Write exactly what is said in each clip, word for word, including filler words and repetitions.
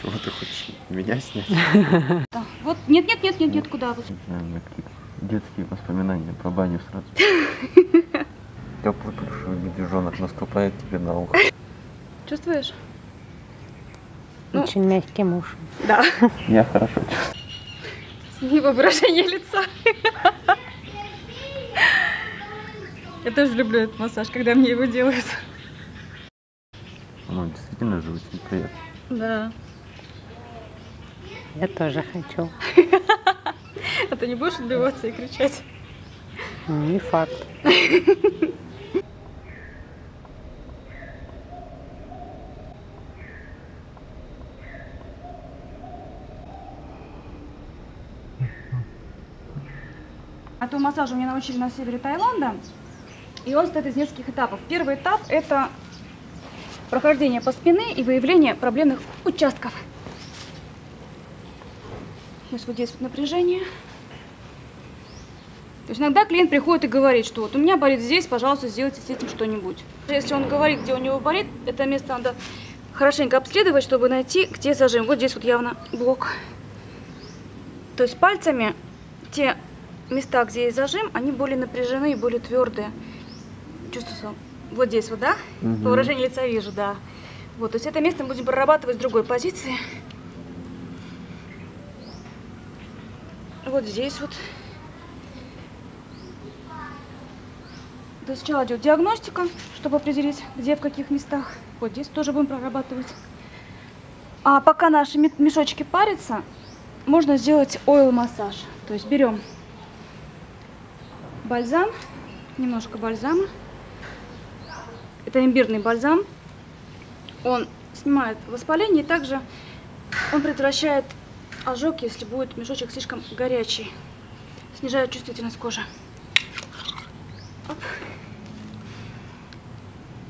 Чего ты хочешь? Меня снять? Вот, нет, нет, нет, нет, нет, куда вы? Детские воспоминания про баню сразу. Теплый плюшевый медвежонок наступает тебе на ухо. Чувствуешь? Очень мягкий муж. Да. Я хорошо чувствую. Сними выражение лица. Я тоже люблю этот массаж, когда мне его делают. Ну, действительно же очень приятно. Да. Я тоже хочу. А ты не будешь отбиваться и кричать? Не факт. А то массажу меня научили на севере Таиланда, и он состоит из нескольких этапов. Первый этап – это прохождение по спине и выявление проблемных участков. Сейчас вот здесь вот напряжение. То есть иногда клиент приходит и говорит, что вот у меня болит здесь, пожалуйста, сделайте с этим что-нибудь. Если он говорит, где у него болит, это место надо хорошенько обследовать, чтобы найти, где зажим. Вот здесь вот явно блок. То есть пальцами те места, где есть зажим, они более напряжены и более твердые. Чувствую, вот здесь вот, да? Угу. По выражению лица вижу, да. Вот, то есть это место мы будем прорабатывать с другой позиции. Вот здесь вот. Сначала идет диагностика, чтобы определить, где, в каких местах. Вот здесь тоже будем прорабатывать. А пока наши мешочки парятся, можно сделать ойл-массаж. То есть берем бальзам, немножко бальзама. Это имбирный бальзам. Он снимает воспаление и также он предотвращает ожог, если будет мешочек слишком горячий. Снижает чувствительность кожи. Оп.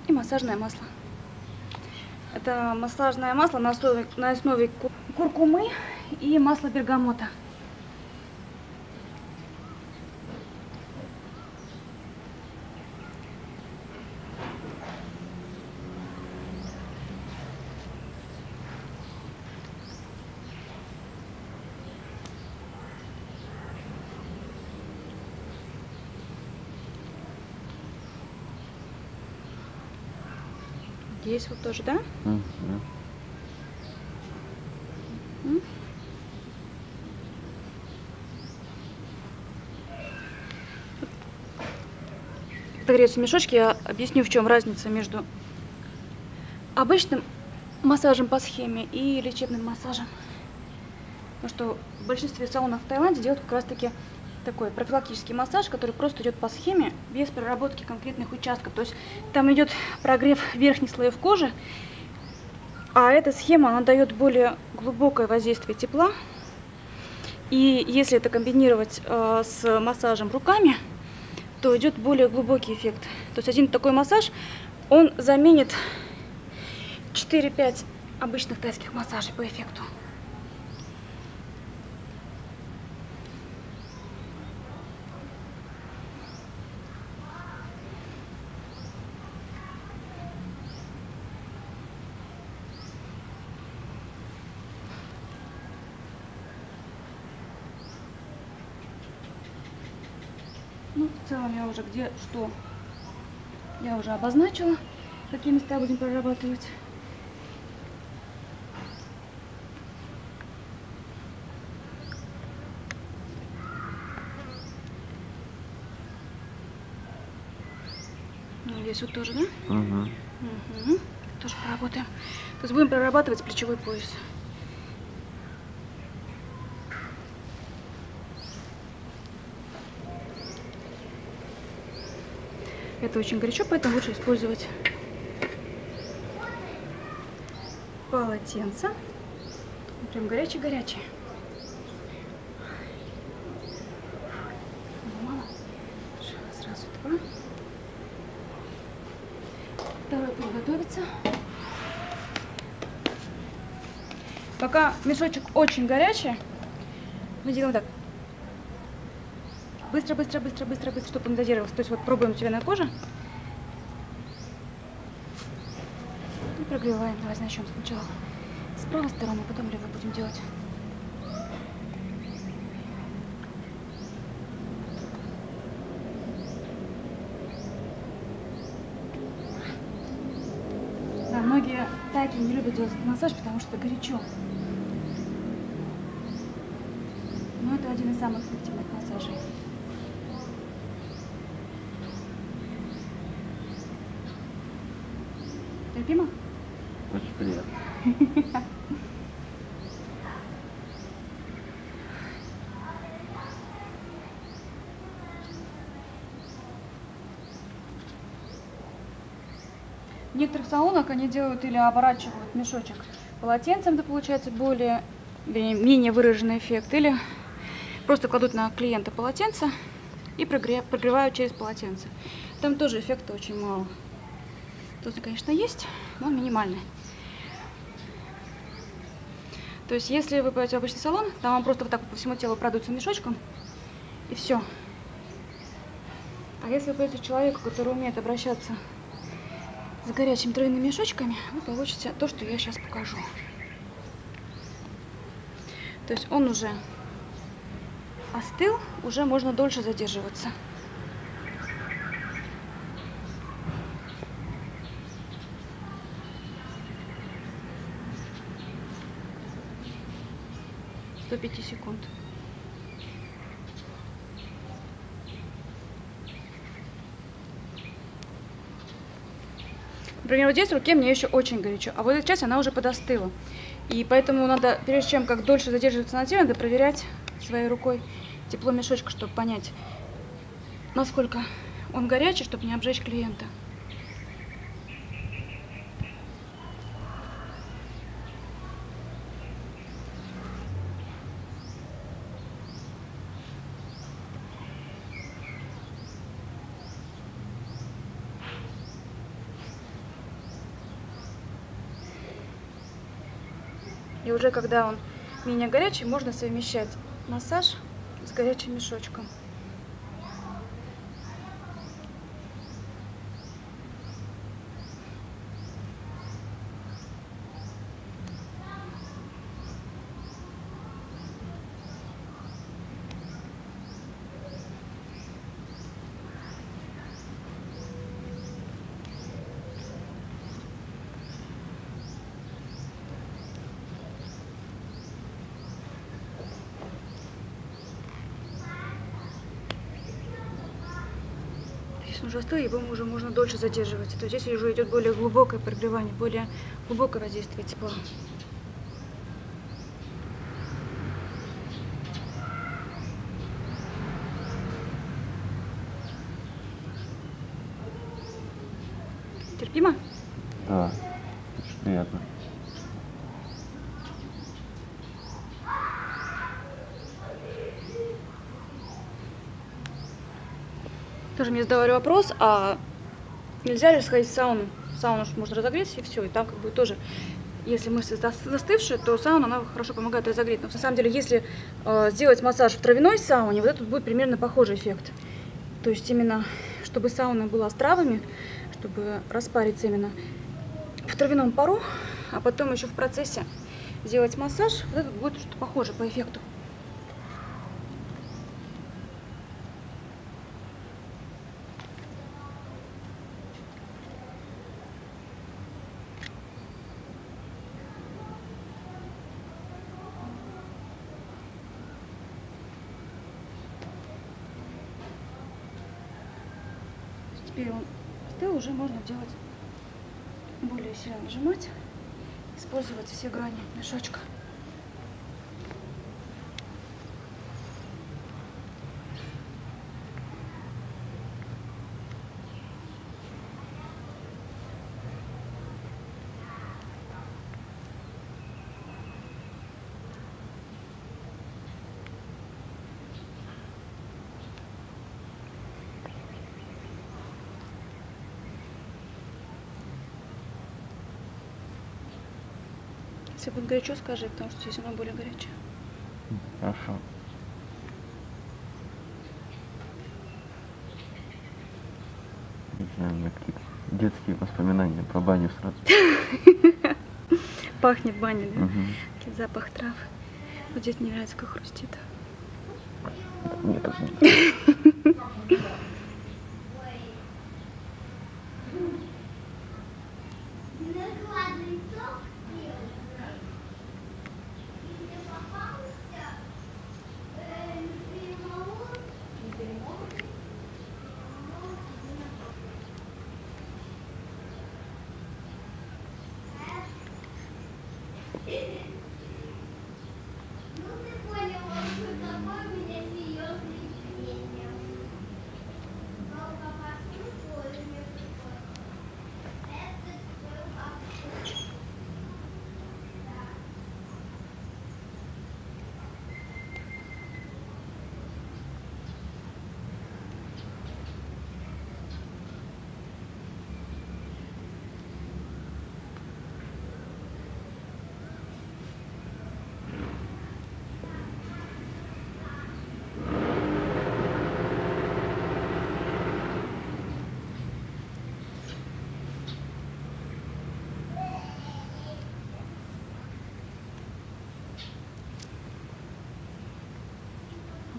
И массажное масло. Это массажное масло на основе, на основе куркумы и масла бергамота. Здесь вот тоже, да? Mm -hmm. Mm -hmm. Когда греются мешочки, я объясню, в чем разница между обычным массажем по схеме и лечебным массажем. Потому что в большинстве салонов в Таиланде делают как раз таки такой профилактический массаж, который просто идет по схеме, без проработки конкретных участков. То есть там идет прогрев верхних слоев кожи, а эта схема, она дает более глубокое воздействие тепла. И если это комбинировать э, с массажем руками, то идет более глубокий эффект. То есть один такой массаж, он заменит четыре-пять обычных тайских массажей по эффекту. Ну, в целом я уже где что, я уже обозначила, какие места будем прорабатывать. Ну, здесь вот тоже, да? Угу. Угу. Тоже поработаем. То есть будем прорабатывать плечевой пояс. Это очень горячо, поэтому лучше использовать полотенце. Прям горячий-горячий. Мало. Сразу два. Второй путь готовится. Пока мешочек очень горячий, мы делаем так. Быстро, быстро, быстро, быстро, быстро, чтобы он дозировался. То есть вот пробуем тебя на коже. И прогреваем. Давай начнем сначала с с правой стороны, потом левую будем делать. Да, многие тайки не любят делать массаж, потому что горячо. Но это один из самых эффективных массажей. Терпимо? Очень приятно. В некоторых салонах они делают или оборачивают мешочек полотенцем, это получается более, менее выраженный эффект, или просто кладут на клиента полотенце и прогревают через полотенце. Там тоже эффекта очень мало. Тут, конечно, есть, но минимальный. То есть, если вы пойдете в обычный салон, там вам просто вот так по всему телу продуется мешочком, и все. А если вы пойдете к человеку, который умеет обращаться с горячими тройными мешочками, вы получите то, что я сейчас покажу. То есть, он уже остыл, уже можно дольше задерживаться. сто пять секунд. Например, вот здесь в руке мне еще очень горячо, а вот эта часть, она уже подостыла. И поэтому надо, прежде чем как дольше задерживаться на теле, надо проверять своей рукой тепло мешочка, чтобы понять, насколько он горячий, чтобы не обжечь клиента. И уже когда он менее горячий, можно совмещать массаж с горячим мешочком. Уже остыл, его уже можно дольше задерживать. То есть здесь уже идет более глубокое прогревание, более глубокое воздействие тепла. Терпимо? Да, очень приятно. Тоже мне задавали вопрос, а нельзя ли сходить в сауну? Сауну можно разогреть, и все. И там как бы тоже, если мышцы застывшие, то сауна, она хорошо помогает разогреть. Но на самом деле, если э, сделать массаж в травяной сауне, вот это будет примерно похожий эффект. То есть именно, чтобы сауна была с травами, чтобы распариться именно в травяном пару, а потом еще в процессе сделать массаж, вот это будет что-то похоже по эффекту. Теперь он остыл, уже можно делать более сильно, нажимать, использовать все грани мешочка. Если будет горячо, скажи, потому что здесь оно более горячее. Хорошо. Детские воспоминания про баню сразу. пахнет баня, да? Угу. Запах трав. Вот здесь мне нравится, как хрустит. Мне так не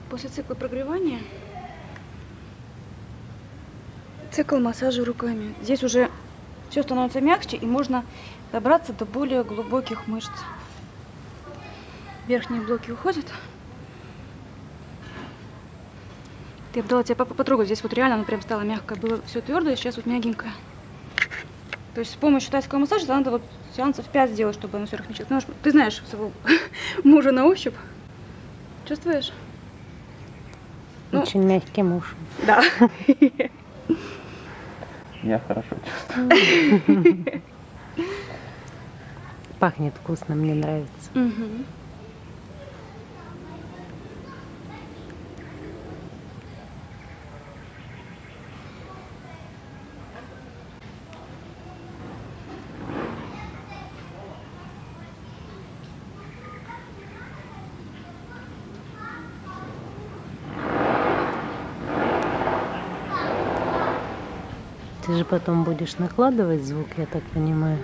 После цикла прогревания цикл массажа руками. Здесь уже все становится мягче, и можно добраться до более глубоких мышц. Верхние блоки уходят. Я бы дала тебе потрогать. Здесь вот реально она прям стала мягкая. Было все твердое, сейчас вот мягенькая. То есть с помощью тайского массажа надо вот сеансов пять сделать, чтобы она все рахмичилась. Потому что ты знаешь своего мужа на ощупь. Чувствуешь? Очень ну, мягкий муж. Да. Я хорошо чувствую. Пахнет вкусно, мне нравится. Угу. Ты же потом будешь накладывать звук, я так понимаю.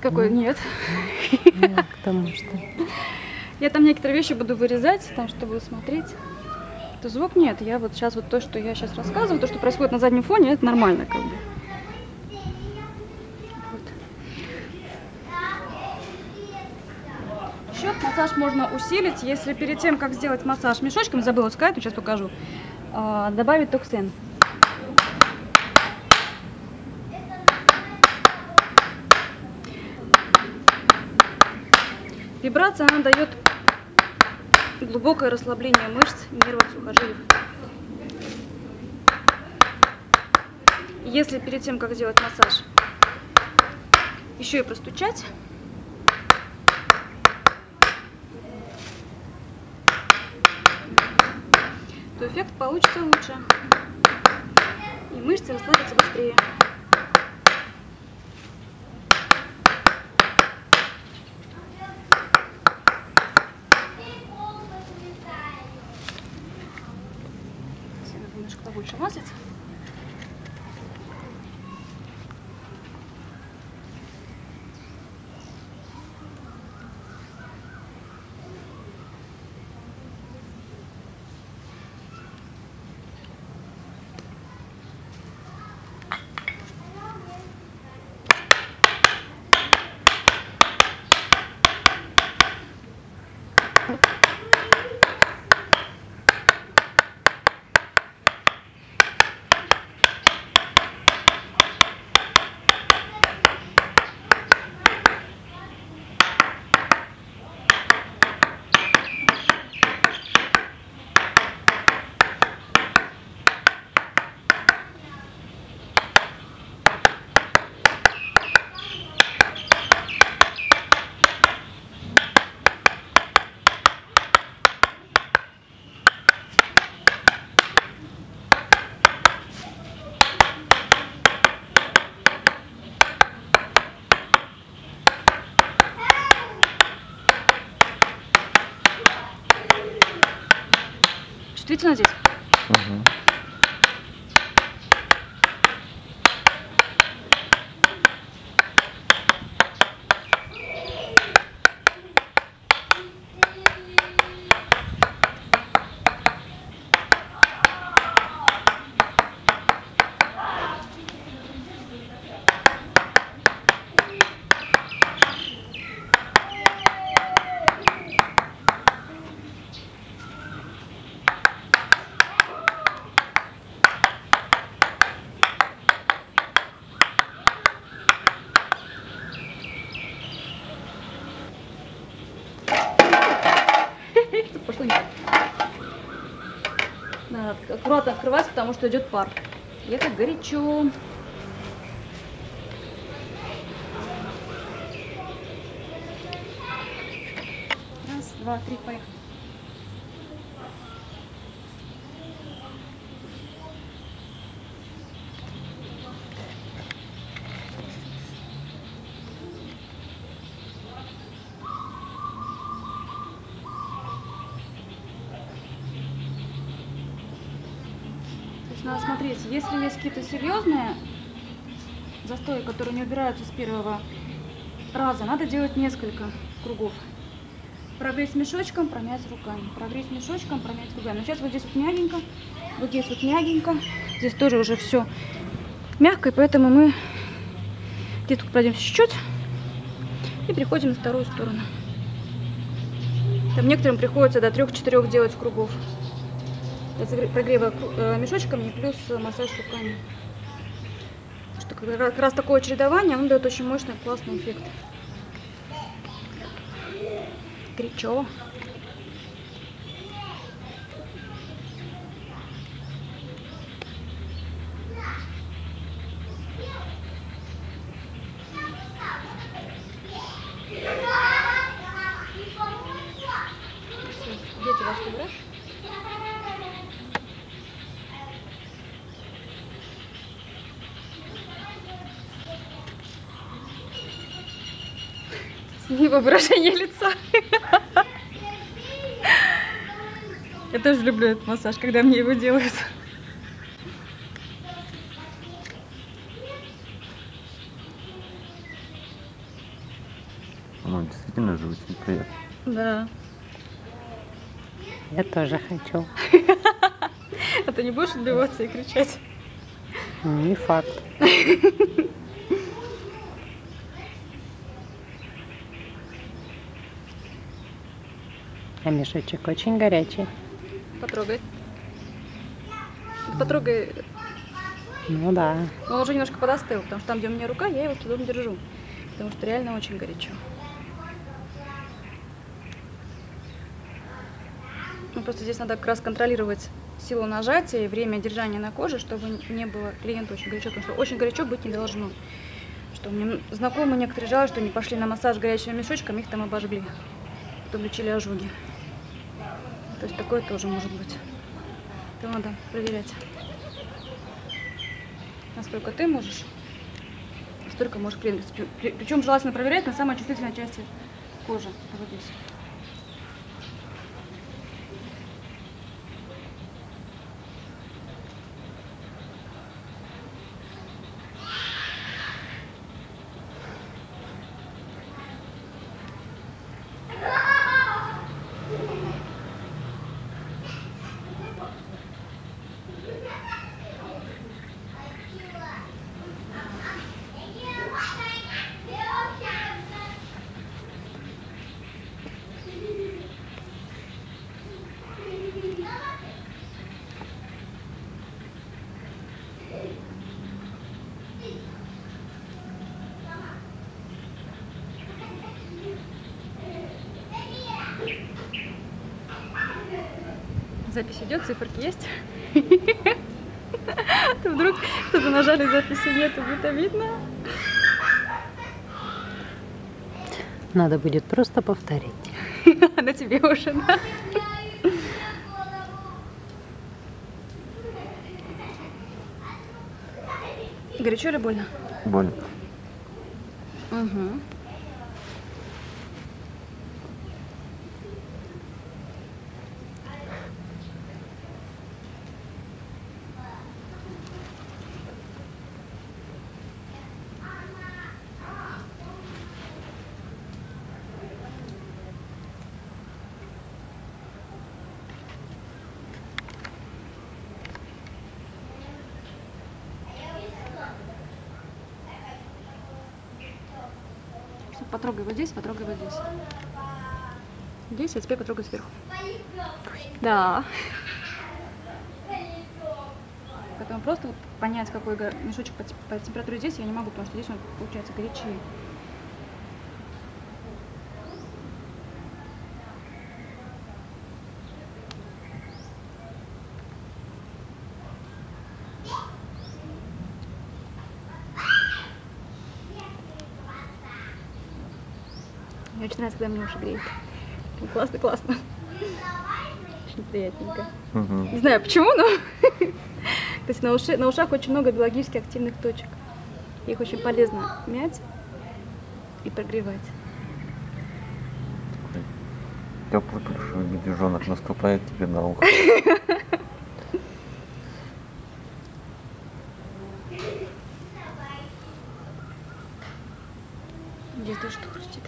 Какой? Нет. Нет, потому что... Я там некоторые вещи буду вырезать, там, чтобы смотреть. То звук нет. Я вот сейчас вот то, что я сейчас рассказываю, то, что происходит на заднем фоне, это нормально как бы. Вот. Еще массаж можно усилить, если перед тем, как сделать массаж мешочком, забыла сказать, сейчас покажу, добавить ток сен. Вибрация, она дает глубокое расслабление мышц, нервов, сухожилий. Если перед тем, как сделать массаж, еще и простучать, то эффект получится лучше, и мышцы расслабятся быстрее. Больше маслица. Чувствительно здесь? Угу. какой-нибудь. Надо аккуратно открывать, потому что идет пар. Я как горячо. Раз, два, три, поехали. Надо смотреть, если есть какие-то серьезные застои, которые не убираются с первого раза, надо делать несколько кругов. Прогреть мешочком, промять руками. Прогреть мешочком, промять руками. Но сейчас вот здесь вот мягенько, вот здесь вот мягенько. Здесь тоже уже все мягко, и поэтому мы где-то пройдемся чуть-чуть и переходим на вторую сторону. Там некоторым приходится до трех-четырех делать кругов. Прогрева мешочками плюс массаж руками. Потому что как раз такое чередование, оно дает очень мощный, классный эффект. Горячо. Дети, вас убрать? Его выражение лица. Я тоже люблю этот массаж, когда мне его делают. Ну, действительно же очень приятно. Да. Я тоже хочу. А ты не будешь отбиваться и кричать? Не факт. А мешочек очень горячий. Потрогай. Потрогай. Ну да. Он уже немножко подостыл, потому что там, где у меня рука, я его с трудом держу. Потому что реально очень горячо. Ну, просто здесь надо как раз контролировать силу нажатия и время держания на коже, чтобы не было клиенту очень горячо. Потому что очень горячо быть не должно. Что мне знакомые некоторые жалуются, что они пошли на массаж горячим мешочком, их там обожгли. Потом лечили ожоги. То есть такое тоже может быть. Это надо проверять. Насколько ты можешь, столько может клиент. Причем желательно проверять на самой чувствительной части кожи. Вот здесь. Запись идет, циферки есть. Вдруг кто-то нажали, записи нет, будет видно. Надо будет просто повторить. На тебе уже, да? Горячо или больно? Больно. Угу. Потрогай вот здесь, потрогай вот здесь. Здесь, а теперь потрогай сверху. Да. Поэтому просто вот понять, какой мешочек по, по температуре здесь я не могу, потому что здесь он получается горячее. Мне очень нравится, когда меня уже греет. Классно, классно. Очень приятненько. Угу. Не знаю почему, но... То есть на, уши, на ушах очень много биологически активных точек. Их очень полезно мять и прогревать. Такой теплый плюшевый медвежонок наступает тебе на ухо. Здесь тоже что-то хрустит.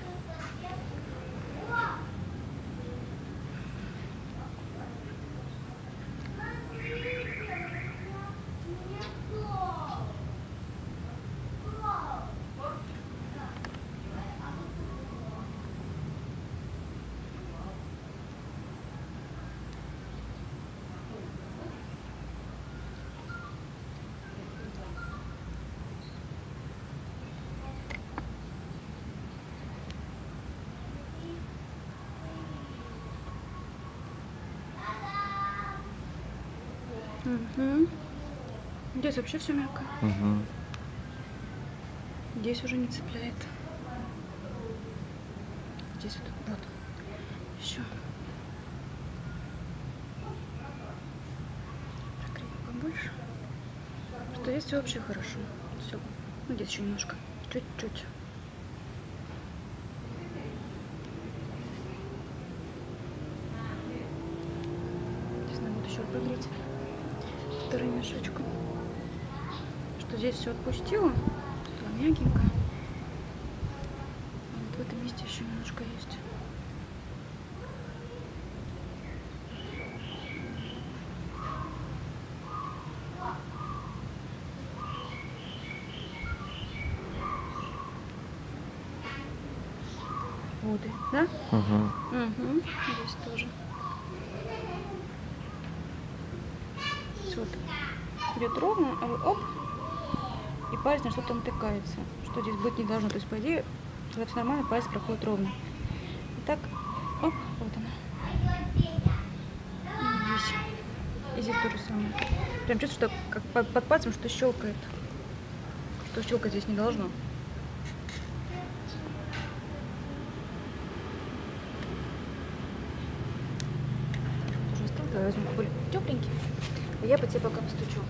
Угу. Здесь вообще все мягко. Угу. Здесь уже не цепляет. Здесь вот, вот. Еще. Прогреем побольше. Что здесь все вообще хорошо. Все. Ну здесь еще немножко. Чуть-чуть. Здесь надо будет еще прогреть. Вторую мешочку, что здесь все отпустила, стало мягенько. Вот в этом месте еще немножко есть. Воды, да? Угу. Угу. Здесь тоже. Вот идет ровно, а вот оп, и палец на что-то натыкается, что здесь быть не должно. То есть, по идее, когда все нормально, палец проходит ровно. Итак, оп, вот она. И здесь. И здесь то же самое. Прям чувствую, что как под, под пальцем что щелкает. Что щелкать здесь не должно. Тоже осталось, я возьму какой-то тепленький. Я по тебе пока постучу.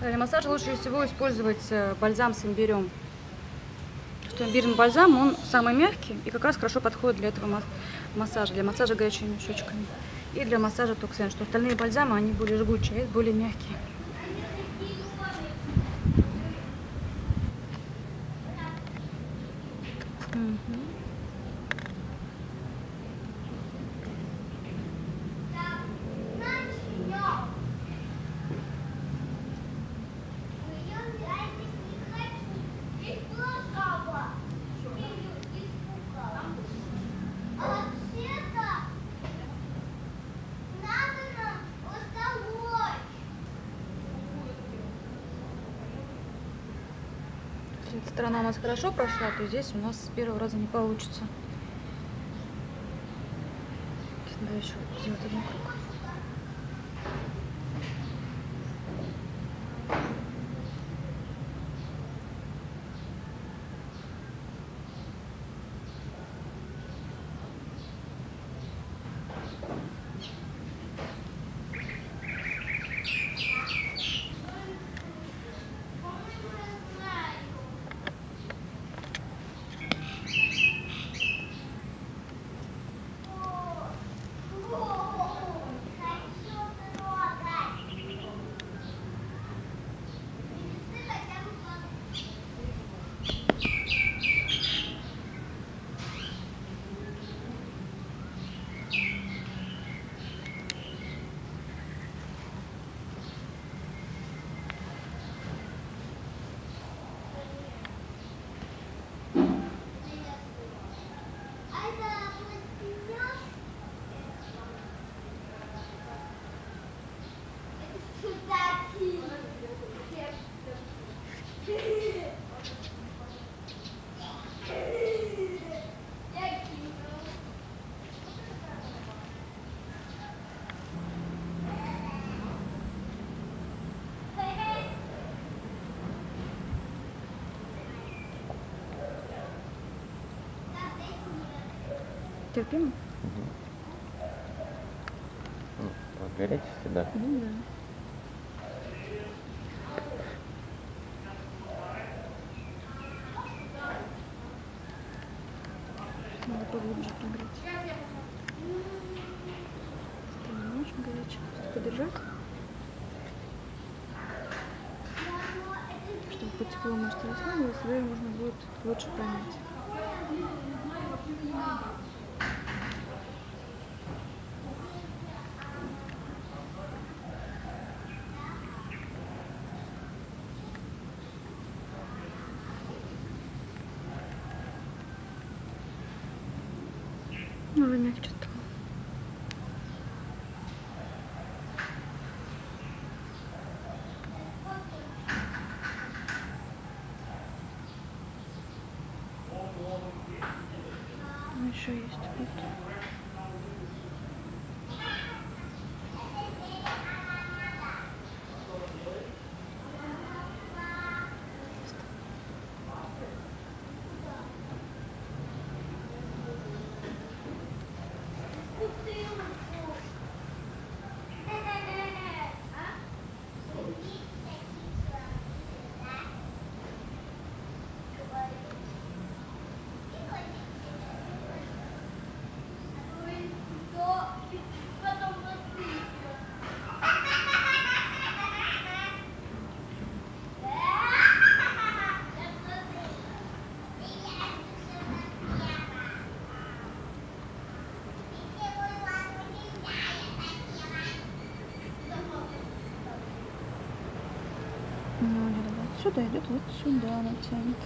Для массажа лучше всего использовать бальзам с имбирем. Что имбирный бальзам, он самый мягкий и как раз хорошо подходит для этого массажа, для массажа горячими мешочками и для массажа Ток Сен, что остальные бальзамы, они более жгучие, а это более мягкие. Если сторона у нас хорошо прошла, то здесь у нас с первого раза не получится. Надо еще сделать один круг. Терпимо? Угу. Горячий всегда. Ну, да. Надо поглубже прогреть. Стало не очень горячо. Подержать. Чтобы хоть тепло, может, расслабилось, ее можно будет лучше промять. Уже мягче стало. Ну, еще есть тут. Сюда идет, вот сюда она тянет.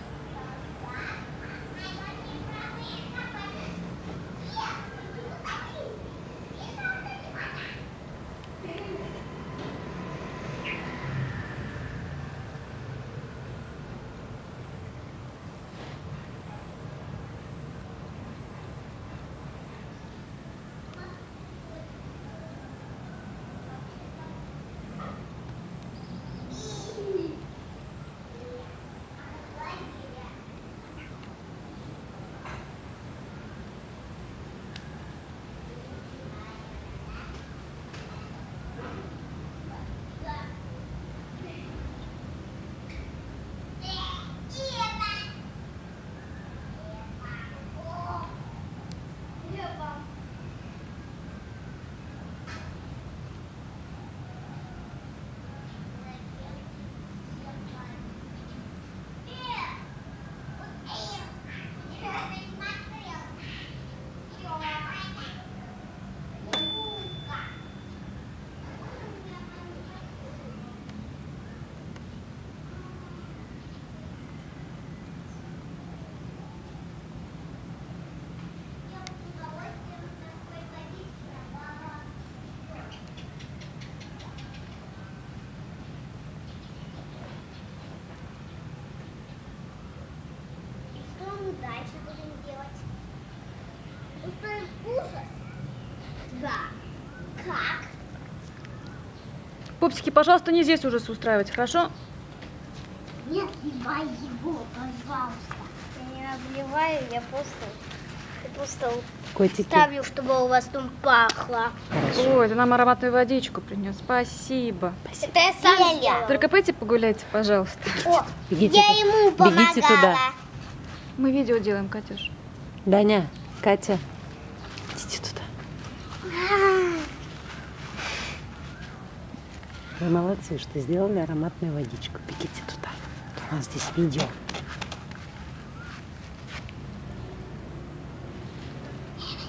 Yeah. дальше будем делать? Устроим ужас? Да. Как? Пупсики, пожалуйста, не здесь ужас устраивать, хорошо? Нет, обливай его, пожалуйста. Я не обливаю, я просто, я просто котики ставлю, чтобы у вас там пахло. Ой, ты нам ароматную водичку принес. Спасибо. Спасибо. Это я сам сделала. Только пойти погуляйте, пожалуйста. О, бегите, я ему помогала. Бегите туда. Мы видео делаем, Катюш. Даня, Катя, идите туда. Вы молодцы, что сделали ароматную водичку. Бегите туда. У нас здесь видео. Это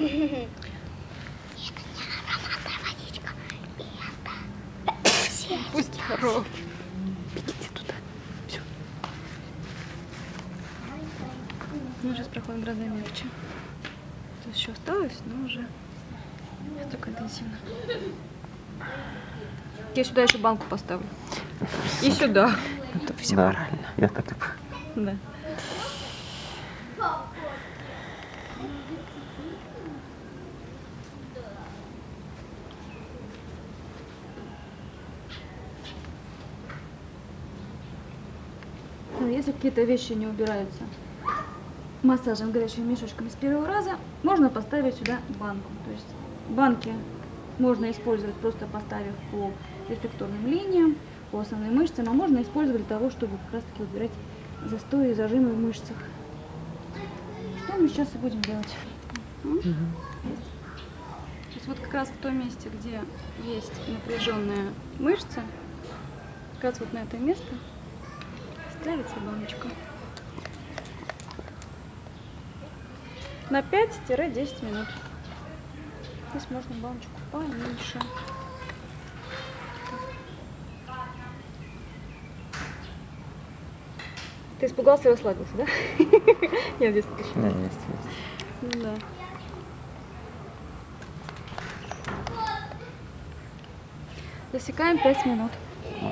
не ароматная водичка. Это все. Пусть здоров. Бегите туда. Все. Мы сейчас проходим гроза мерча. Тут еще осталось, но уже не так интенсивно. Я сюда еще банку поставлю. И сюда. Это все да, морально. Я так люблю. Да. Если какие-то вещи не убираются массажем горячими мешочками с первого раза, можно поставить сюда банку. То есть банки можно использовать просто поставив по рефлекторным линиям, по основным мышцам, а можно использовать для того, чтобы как раз таки убирать застои и зажимы в мышцах. Что мы сейчас и будем делать? Угу. То есть вот как раз в том месте, где есть напряженная мышца, как раз вот на это место ставится баночка. На пять-десять минут. Здесь можно баночку поменьше. Ты испугался и расслабился, да? Нет, здесь точно. Да, есть, есть. Да. Засекаем пять минут.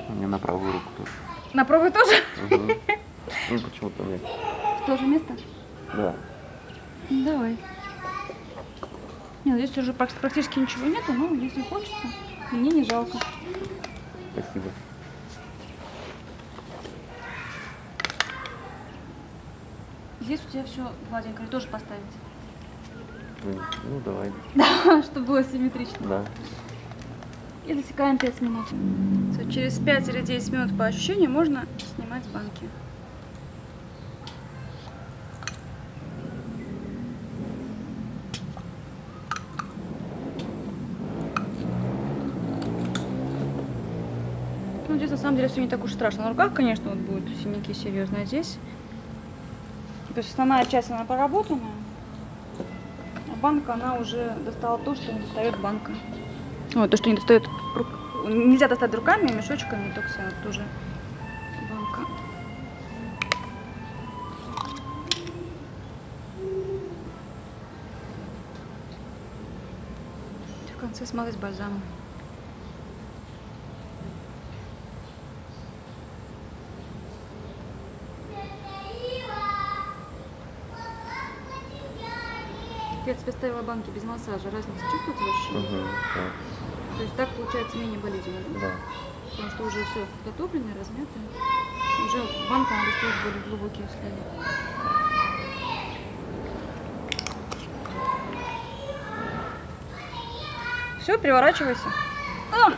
У меня на правую руку тоже. На правую тоже? Угу. Ну почему-то нет. В то же место? Да. Давай. Нет, здесь уже практически ничего нету, но если хочется, мне не жалко. Спасибо. Здесь у тебя все гладенькое, тоже поставить? Ну давай. Да, чтобы было симметрично. Да. И засекаем пять минут. Все, через пять или десять минут по ощущению можно снимать банки. Ну, здесь на самом деле все не так уж страшно. На руках, конечно, вот будут синяки серьезные, а здесь. То есть основная часть, она поработана, а банка, она уже достала то, что не достает банка. О, то, что не достает, рук... нельзя достать руками, мешочками, Ток Сен, тоже банка. В конце смазать бальзамом. Я тебе ставила банки без массажа. Разница чувствуется вообще? Угу, да. То есть так получается менее болезненно, да? Да. Потому что уже все готовленное, размятое. Уже банка надо ставить более глубокие слои. Все, переворачивайся. О!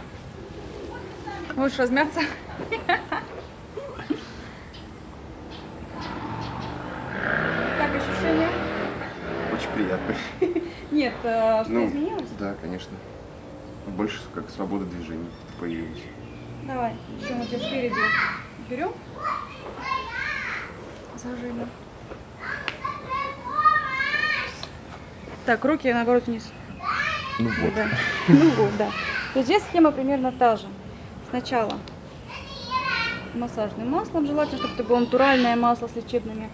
Можешь размяться. Как ощущение? Очень приятно. Нет, что ну, изменилось? Да, конечно. Больше как свобода движений появилась. Давай, еще мы тебя спереди берем. Зажимы. Так, руки наоборот вниз. Ну вот. Да. Ну вот, да. То есть здесь схема примерно та же. Сначала массажным маслом, желательно, чтобы это было натуральное масло с лечебными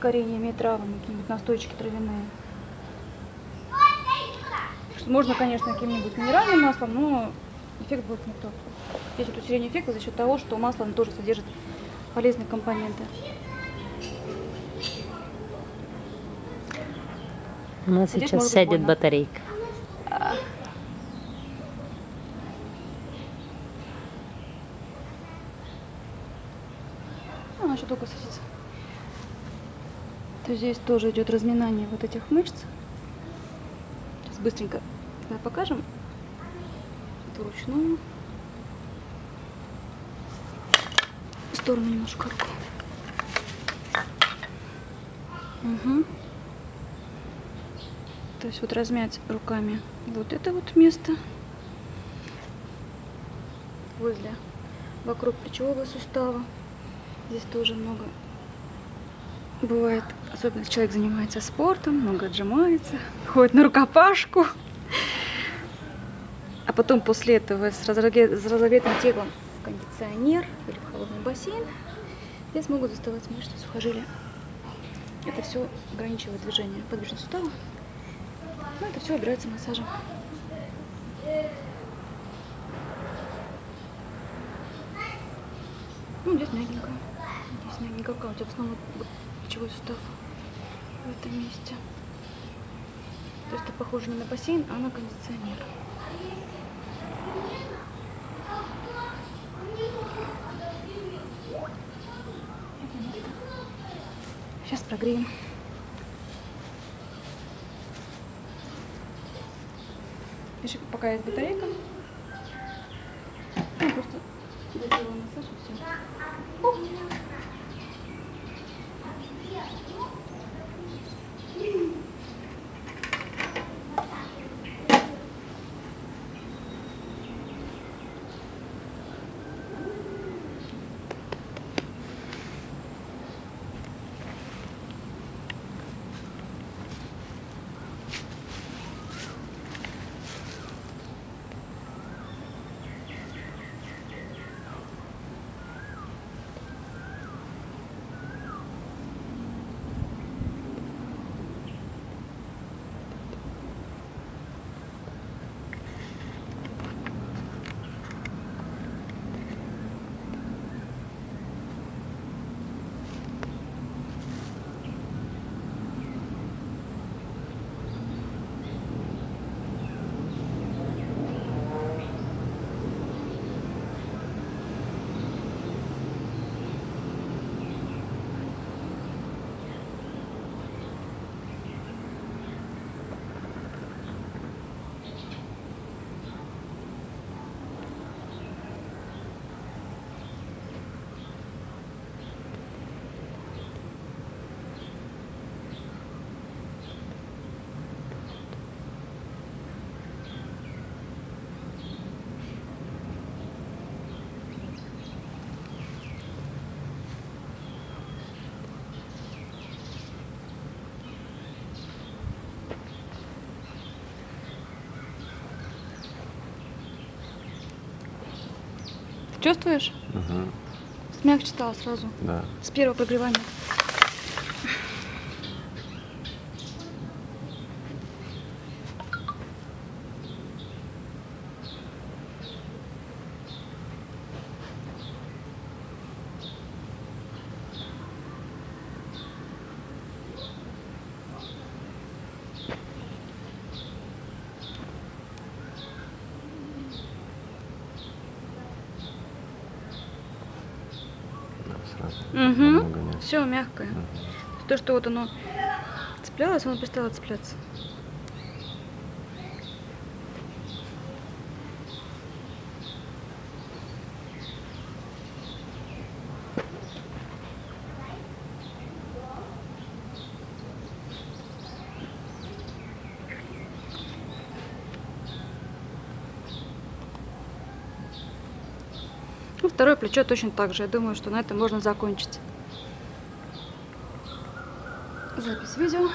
кореньями и травами, какие-нибудь настойчики травяные. Можно, конечно, каким-нибудь минеральным маслом, но эффект будет не тот. Здесь вот усиление эффекта за счет того, что масло тоже содержит полезные компоненты. У нас здесь сейчас сядет батарейка. А... Она еще долго садится. То здесь тоже идет разминание вот этих мышц. Сейчас быстренько покажем. Это ручную. В сторону немножко руку. Угу. То есть вот размять руками вот это вот место возле, вокруг плечевого сустава. Здесь тоже много бывает, особенно если человек занимается спортом, много отжимается, ходит на рукопашку, а потом после этого с разогретым телом в кондиционер или в холодный бассейн. Здесь могут заставать мышцы, сухожилия. Это все ограничивает движение подвижного сустава. Ну, это все убирается массажем. Ну, здесь мягенько. Здесь мягенько. У тебя в основном плечевой сустав в этом месте. То есть это похоже не на бассейн, а на кондиционер. Сейчас прогреем. Пока есть батарейка, ну, просто доделаю массаж и все. О! Чувствуешь? Угу. Мягче стало сразу. Да. С первого прогревания. Угу. Все мягкое. То, что вот оно цеплялось, оно перестало цепляться. Второе плечо точно так же. Я думаю, что на этом можно закончить запись видео.